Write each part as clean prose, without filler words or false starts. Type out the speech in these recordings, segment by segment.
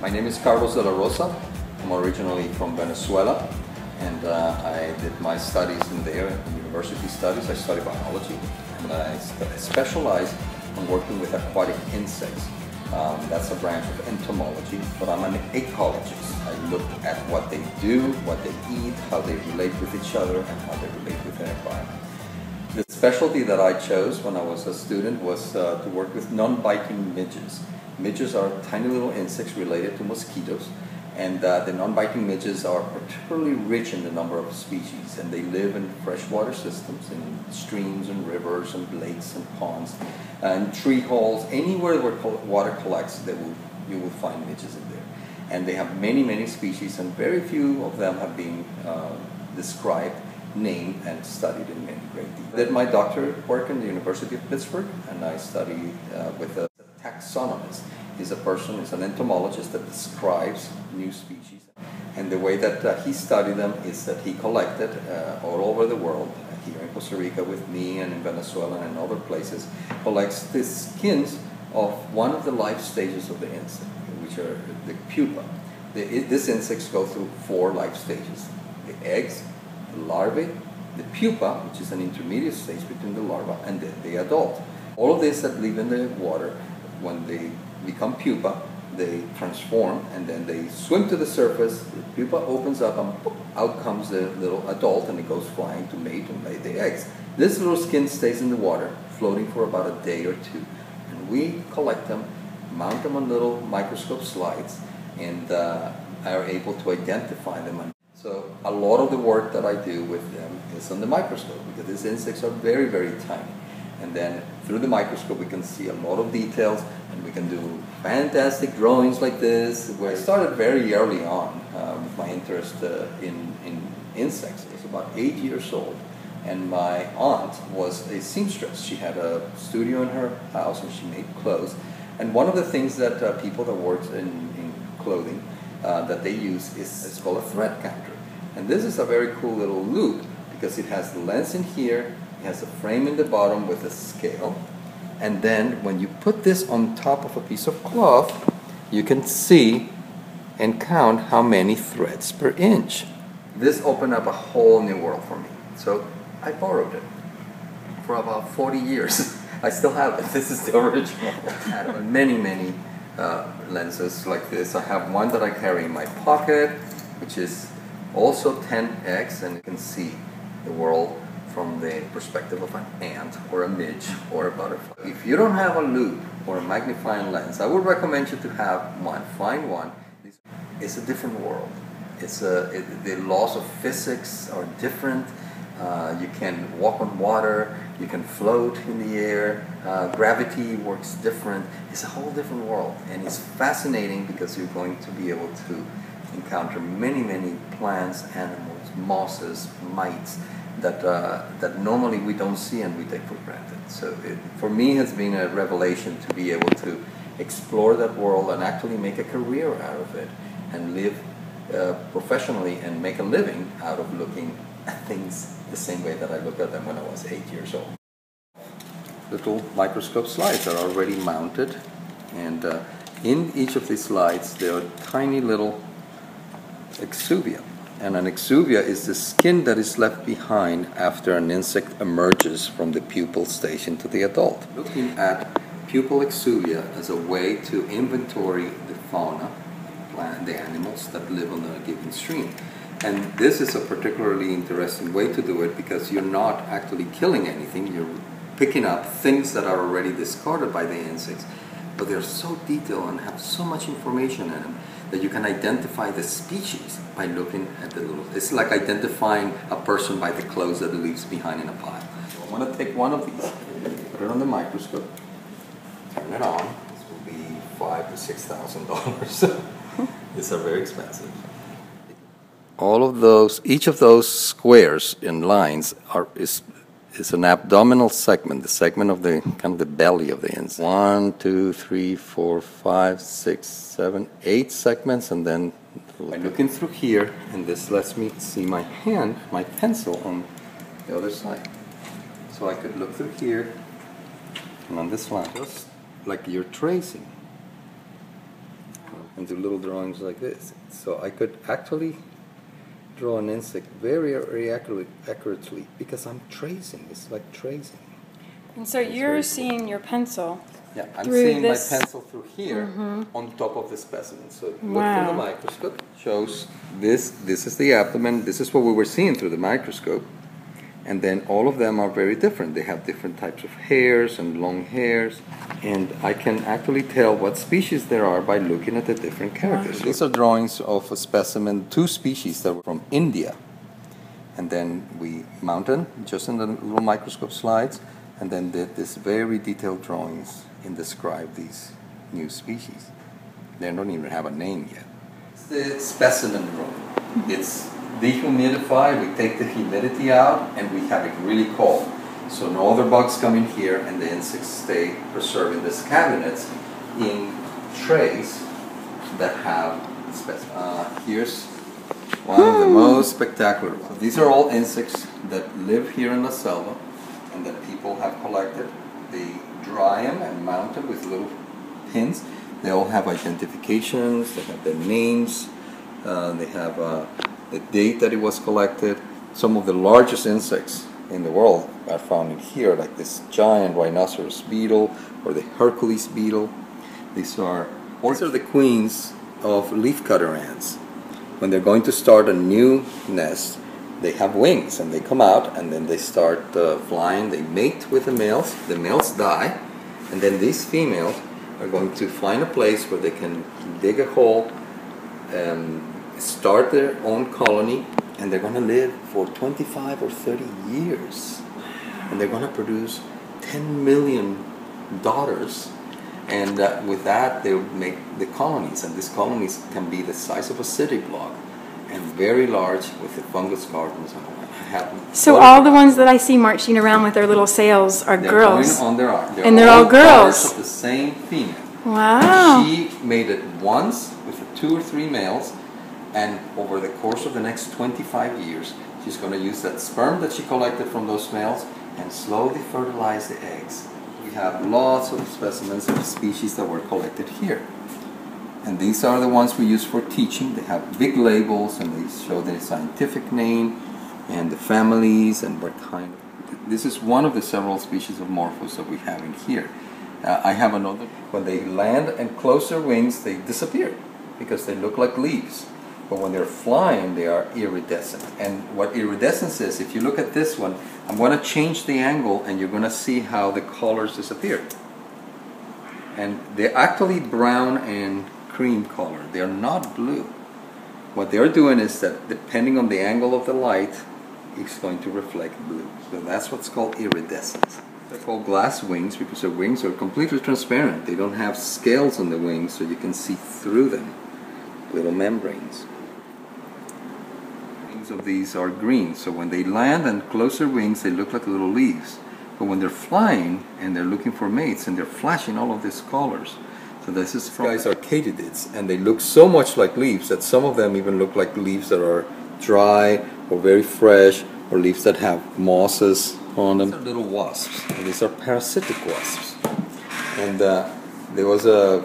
My name is Carlos de la Rosa. I'm originally from Venezuela, and I did my studies in there, university studies. I studied biology, and I specialize in working with aquatic insects. That's a branch of entomology, but I'm an ecologist. I look at what they do, what they eat, how they relate with each other, and how they relate with their environment. The specialty that I chose when I was a student was to work with non-biting midges. Midges are tiny little insects related to mosquitoes, and the non-biting midges are particularly rich in the number of species, and they live in freshwater systems, in streams and rivers and lakes and ponds and tree holes. Anywhere where water collects, you will find midges in there. And they have many, many species, and very few of them have been described, named, and studied in many great detail. I did my doctorate work in the University of Pittsburgh, and I studied with a taxonomist. He's a person, is an entomologist that describes new species. And the way that he studied them is that he collected all over the world, here in Costa Rica with me and in Venezuela and in other places, collects the skins of one of the life stages of the insect, which are the pupa. These insects go through four life stages: the eggs, the larvae, the pupa, which is an intermediate stage between the larva, and then the adult. All of these that live in the water, when they become pupa, they transform, and then they swim to the surface. The pupa opens up, and poof, out comes the little adult, and it goes flying to mate and lay the eggs. This little skin stays in the water, floating for about a day or two. And we collect them, mount them on little microscope slides, and are able to identify them. So a lot of the work that I do with them is on the microscope, because these insects are very, very tiny. And then through the microscope we can see a lot of details, and we can do fantastic drawings like this. I started very early on with my interest in insects. I was about 8 years old, and my aunt was a seamstress. She had a studio in her house, and she made clothes. And one of the things that people that work in clothing that they use is called a thread counter. And this is a very cool little loop, because it has the lens in here, it has a frame in the bottom with a scale, and then when you put this on top of a piece of cloth, you can see and count how many threads per inch. This opened up a whole new world for me, so I borrowed it for about 40 years. I still have it. This is the original. I had many, many lenses like this. I have one that I carry in my pocket, which is also 10x, and you can see the world from the perspective of an ant or a midge or a butterfly. If you don't have a loop or a magnifying lens, I would recommend you to have one. Find one. It's a different world. The laws of physics are different. You can walk on water. You can float in the air. Gravity works different. It's a whole different world, and it's fascinating because you're going to be able to encounter many, many plants, animals, mosses, mites, that normally we don't see and we take for granted. So for me, has been a revelation to be able to explore that world and actually make a career out of it and live professionally and make a living out of looking at things the same way that I looked at them when I was 8 years old. Little microscope slides are already mounted, and in each of these slides there are tiny little exuvia. And an exuvia is the skin that is left behind after an insect emerges from the pupal stage into the adult. Looking at pupal exuvia as a way to inventory the fauna, the animals that live on a given stream. And this is a particularly interesting way to do it, because you're not actually killing anything. You're picking up things that are already discarded by the insects, but they're so detailed and have so much information in them that you can identify the species by looking at the little. It's like identifying a person by the clothes that it leaves behind in a pile. So I'm going to take one of these, put it on the microscope, turn it on. This will be $5,000 to $6,000. These are very expensive. All of those, each of those squares and lines is an abdominal segment, the segment of the kind of the belly of the insect. 1, 2, 3, 4, 5, 6, 7, 8 segments, and then I'm looking through here, and this lets me see my hand, my pencil on the other side. So I could look through here and on this line, just like you're tracing. and do little drawings like this. So I could actually draw an insect very accurately because I'm tracing. It's like tracing. And so you're seeing your pencil. Yeah, I'm seeing my pencil through here on top of the specimen. So look through the microscope. Shows this. This is the abdomen. This is what we were seeing through the microscope. And then all of them are very different. They have different types of hairs and long hairs. And I can actually tell what species there are by looking at the different characters. These are drawings of a specimen, two species that were from India. And then we mounted, just in the little microscope slides, and then did this very detailed drawings and describe these new species. They don't even have a name yet. It's the specimen room. It's dehumidified, we take the humidity out, and we have it really cold. So no other bugs come in here, and the insects stay preserved in these cabinets in trays that have specimens. Here's one of the most spectacular ones. These are all insects that live here in La Selva, and that people have collected. They dry them and mount them with little pins. They all have identifications, they have their names, they have the date that it was collected. Some of the largest insects in the world are found in here, like this giant rhinoceros beetle or the Hercules beetle. These are the queens of leafcutter ants. When they're going to start a new nest, they have wings and they come out and then they start flying. They mate with the males. The males die, and then these females are going to find a place where they can dig a hole, start their own colony, and they're going to live for 25 or 30 years. And they're going to produce 10 million daughters, and with that they make the colonies, and these colonies can be the size of a city block. And very large, with the fungus gardens and all that happen. So all the ones that I see marching around with their little sails are girls. On their arm. And they're all girls. Of the same female. Wow. And she made it once with two or three males, and over the course of the next 25 years, she's going to use that sperm that she collected from those males and slowly fertilize the eggs. We have lots of specimens of species that were collected here. And these are the ones we use for teaching. They have big labels, and they show their scientific name and the families and what kind. This is one of the several species of morphos that we have in here. I have another. When they land and close their wings, they disappear because they look like leaves. But when they're flying, they are iridescent. And what iridescence is, if you look at this one, I'm going to change the angle, and you're going to see how the colors disappear. And they're actually brown and cream color. They are not blue. What they are doing is that depending on the angle of the light, it's going to reflect blue. So that's what's called iridescence. They're called glass wings because their wings are completely transparent. They don't have scales on the wings, so you can see through them. Little membranes. The wings of these are green, so when they land and close their wings, they look like little leaves. But when they're flying and they're looking for mates, and they're flashing all of these colors. So this is from these guys are katydids, and they look so much like leaves that some of them even look like leaves that are dry or very fresh, or leaves that have mosses on them. These are little wasps, and these are parasitic wasps. And there was a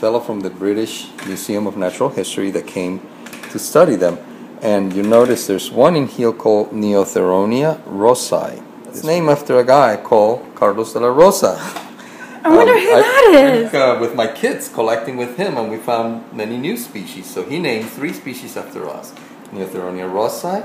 fellow from the British Museum of Natural History that came to study them. And you notice there's one in here called Neotheronia rossi. It's named after a guy called Carlos de la Rosa. I wonder who that is. With my kids collecting with him, and we found many new species. So he named three species after us: Neotheronia rossi,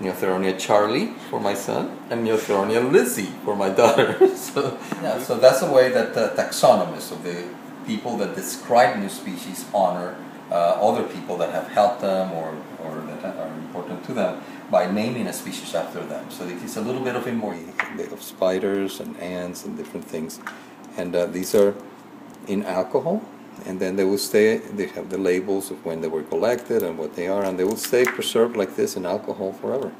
Neotheronia Charlie for my son, and Neotheronia Lizzie for my daughter. So, yeah, so that's a way that the taxonomists, or the people that describe new species, honor other people that have helped them or that are important to them by naming a species after them. So it's a little bit of immortality of spiders and ants and different things. And these are in alcohol, and then they will stay, they have the labels of when they were collected and what they are, and they will stay preserved like this in alcohol forever.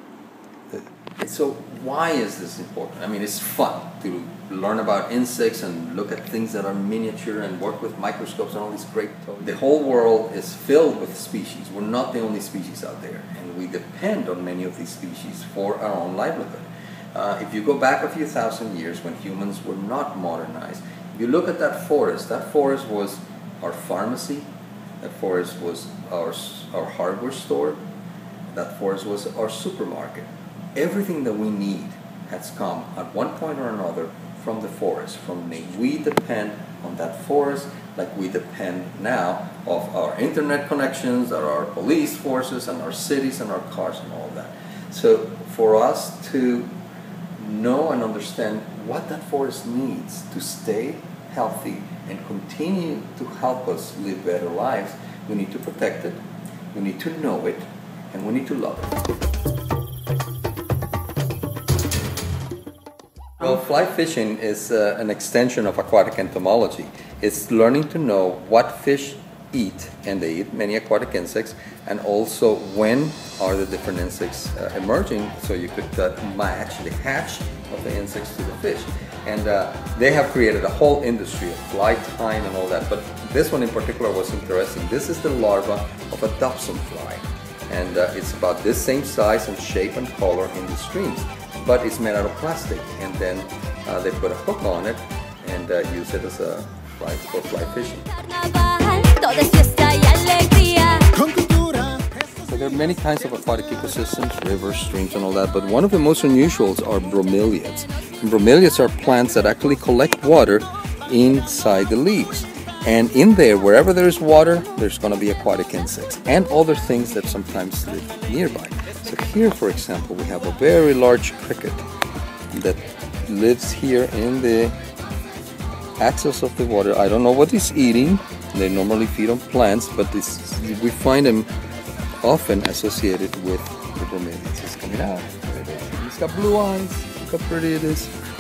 So why is this important? I mean, it's fun to learn about insects and look at things that are miniature and work with microscopes and all these great toys. The whole world is filled with species. We're not the only species out there, and we depend on many of these species for our own livelihood. If you go back a few thousand years when humans were not modernized, if you look at that forest was our pharmacy, That forest was our hardware store. That forest was our supermarket. Everything that we need has come at one point or another from the forest, from nature. We depend on that forest like we depend now of our internet connections, our police forces, and our cities, and our cars, and all that. So for us to know and understand what that forest needs to stay healthy and continue to help us live better lives, we need to protect it, we need to know it, and we need to love it. Well, fly fishing is an extension of aquatic entomology. It's learning to know what fish eat, and they eat many aquatic insects, and also when are the different insects emerging, so you could match the hatch of the insects to the fish. And they have created a whole industry of fly tying and all that, but this one in particular was interesting. This is the larva of a dobson fly, and it's about this same size and shape and color in the streams. But it's made out of plastic, and then they put a hook on it and use it as a fly for fly fishing. So there are many kinds of aquatic ecosystems, rivers, streams, and all that, but one of the most unusuals are bromeliads. And bromeliads are plants that actually collect water inside the leaves. And in there, wherever there is water, there's going to be aquatic insects and other things that sometimes live nearby. So here, for example, we have a very large cricket that lives here in the axis of the water. I don't know what it's eating. They normally feed on plants, but we find them often associated with the bromeliads. It's coming out. It's got blue eyes. Look how pretty it is.